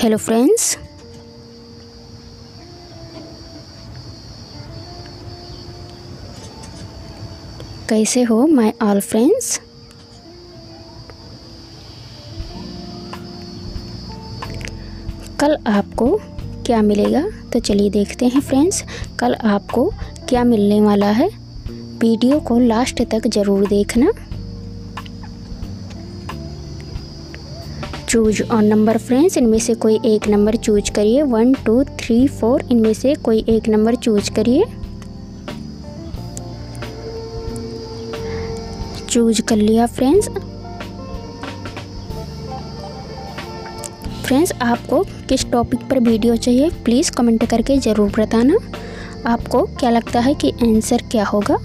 Hello friends, कैसे हो my all friends. कल आपको क्या मिलेगा तो चलिए देखते हैं फ्रेंड्स, कल आपको क्या मिलने वाला है। वीडियो को लास्ट तक ज़रूर देखना। चूज और नंबर फ्रेंड्स, इनमें से कोई एक नंबर चूज करिए। 1 2 3 4 इनमें से कोई एक नंबर चूज करिए। चूज कर लिया फ्रेंड्स। फ्रेंड्स आपको किस टॉपिक पर वीडियो चाहिए प्लीज़ कमेंट करके ज़रूर बताना। आपको क्या लगता है कि आंसर क्या होगा,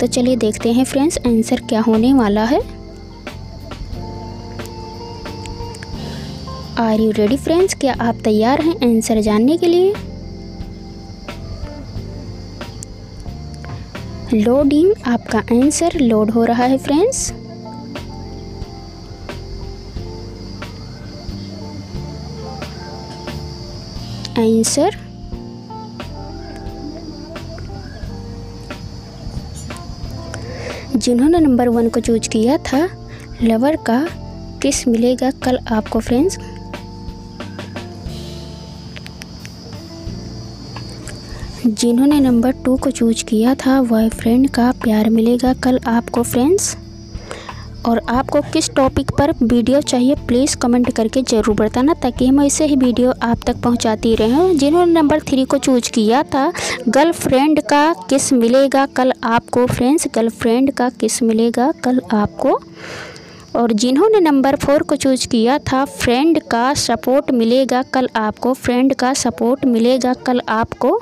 तो चलिए देखते हैं फ्रेंड्स आंसर क्या होने वाला है। आर यू रेडी फ्रेंड्स, क्या आप तैयार हैं आंसर जानने के लिए। लोडिंग, आपका आंसर लोड हो रहा है फ्रेंड्स। आंसर जिन्होंने नंबर 1 को चूज किया था, लवर का किस मिलेगा कल आपको फ्रेंड्स। जिन्होंने नंबर 2 को चूज किया था, बॉयफ्रेंड का प्यार मिलेगा कल आपको फ्रेंड्स। और आपको किस टॉपिक पर वीडियो चाहिए प्लीज़ कमेंट करके ज़रूर बताना, ताकि हम ऐसे ही वीडियो आप तक पहुंचाती रहें। जिन्होंने नंबर 3 को चूज किया था, गर्लफ्रेंड का किस मिलेगा कल आपको फ्रेंड्स। गर्लफ्रेंड का किस मिलेगा कल आपको। और जिन्होंने नंबर 4 को चूज किया था, फ्रेंड का सपोर्ट मिलेगा कल आपको। फ्रेंड का सपोर्ट मिलेगा कल आपको।